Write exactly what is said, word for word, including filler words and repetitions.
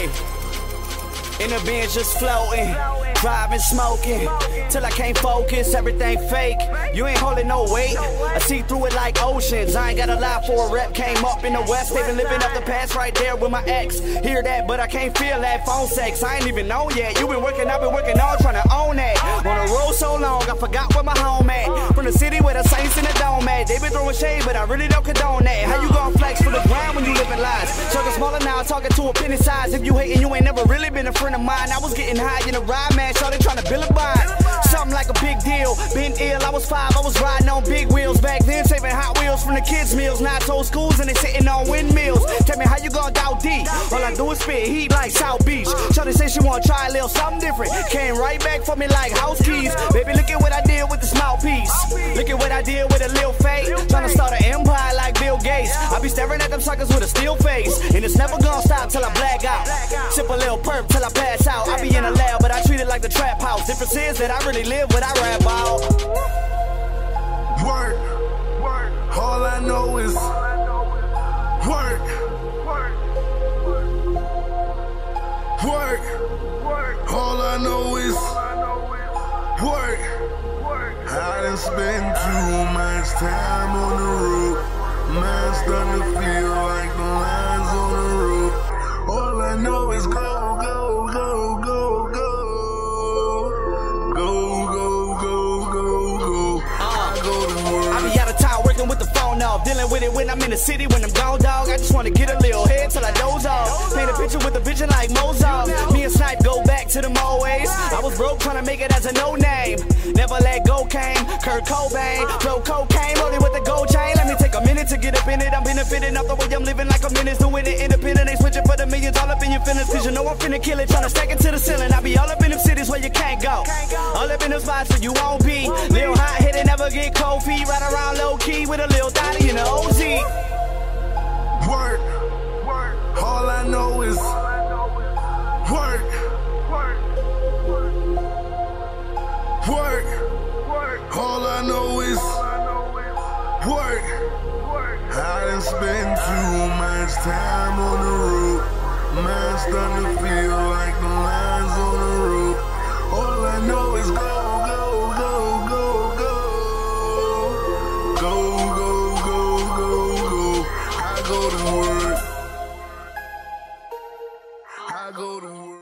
Hey, in the bin just floating, driving, smoking, till I can't focus, everything fake. You ain't holding no weight, I see through it like oceans. I ain't gotta lie, for a rep came up in the West. They been living up the past right there with my ex. Hear that, but I can't feel that phone sex. I ain't even known yet, you been working, I've been working all trying to own that. On the road so long, I forgot where my home at. From the city where the Saints in the dome at. They been throwing shade, but I really don't condone that. How you gon' flex for the grind when you living lies? Talking smaller now, talking to a penny size. If you hating, you ain't never really been a friend of mine. I was getting high in a ride, man, so they trying to build a bond. Something like a big deal, been ill, I was five, I was riding on big wheels. Back then, saving Hot Wheels from the kids' meals. Now I told schools and they sitting on windmills. Tell me how you gon' doubt deep, all I do is spit heat like South Beach. Shawty say she wanna try a little something different, came right back for me like house keys. Baby, look at what I did with this mouthpiece, look at what I did with a lil' fake. Trying to start an empire like Bill Gates, I be staring at them suckers with a steel face. And it's never gonna stop till I black out, sip a little perp till I pass out. I be in the lab, but I treat it like the trap house. Difference is that I really live what I rap out. Work, work, all I know is work, work, work, all I know is work. I done spent too much time on the road, mine's starting to feel like the lines on the road. All I know is go, go, go, go, go. With the phone off, dealing with it when I'm in the city. When I'm gone, dog, I just wanna get a little head till I doze off. Paint a picture with a vision like Mozart. Me and Snipe go back to them old ways. I was broke trying to make it as a no-name. Never let go came, Kurt Cobain. Blow cocaine, loaded with a gold chain. Let me take a minute to get up in it. I'm benefiting off the way I'm living like a menace. Doing it independent, they switching for the millions. All up in your feelings, cause you know I'm finna kill it. Tryna stack it to the ceiling. I be all up in them cities where you can't go, all up in them spots where you won't be. Little hot-headed, never get cold feet. Right around low-key with a little daddy in the O Z. Work, work, all I know is work, work, work, all I know is work. I done spent too much time on the road, mine's starting to feel like the lines on the road. All I know is go, go, go, go, go. Go, go, go, go, go. I go to work. I go to work.